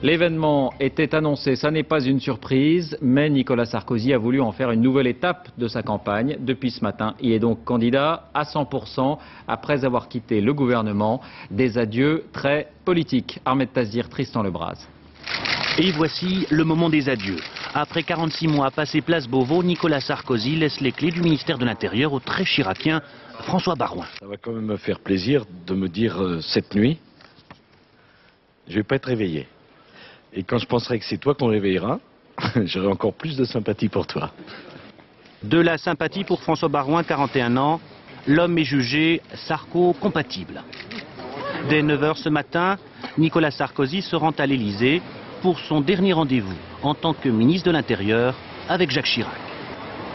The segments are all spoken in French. L'événement était annoncé, ça n'est pas une surprise, mais Nicolas Sarkozy a voulu en faire une nouvelle étape de sa campagne. Depuis ce matin, il est donc candidat à 100% après avoir quitté le gouvernement. Des adieux très politiques. Armand Tazir, Tristan Le Bras. Et voici le moment des adieux. Après 46 mois passés place Beauvau, Nicolas Sarkozy laisse les clés du ministère de l'Intérieur au très chiracien François Baroin. Ça va quand même me faire plaisir de me dire cette nuit, je ne vais pas être réveillé. Et quand je penserai que c'est toi qu'on réveillera, j'aurai encore plus de sympathie pour toi. De la sympathie pour François Baroin, 41 ans. L'homme est jugé Sarko-compatible. Dès 9h ce matin, Nicolas Sarkozy se rend à l'Elysée pour son dernier rendez-vous en tant que ministre de l'Intérieur avec Jacques Chirac.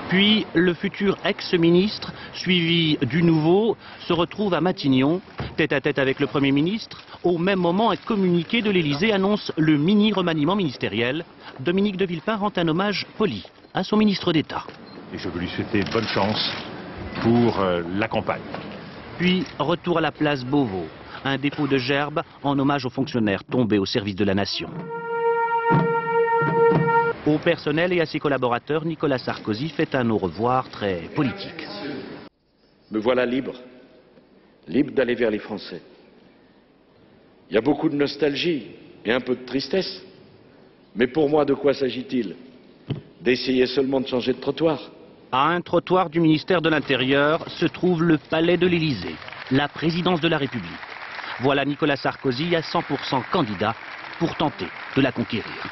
Puis, le futur ex-ministre, suivi du nouveau, se retrouve à Matignon, tête à tête avec le Premier ministre. Au même moment, un communiqué de l'Elysée annonce le mini-remaniement ministériel. Dominique de Villepin rend un hommage poli à son ministre d'État. Et je veux lui souhaiter bonne chance pour la campagne. Puis, retour à la place Beauvau, un dépôt de gerbes en hommage aux fonctionnaires tombés au service de la nation. Au personnel et à ses collaborateurs, Nicolas Sarkozy fait un au revoir très politique. Me voilà libre, libre d'aller vers les Français. Il y a beaucoup de nostalgie et un peu de tristesse, mais pour moi, de quoi s'agit-il? D'essayer seulement de changer de trottoir. À un trottoir du ministère de l'Intérieur se trouve le palais de l'Élysée, la présidence de la République. Voilà Nicolas Sarkozy à 100% candidat pour tenter de la conquérir.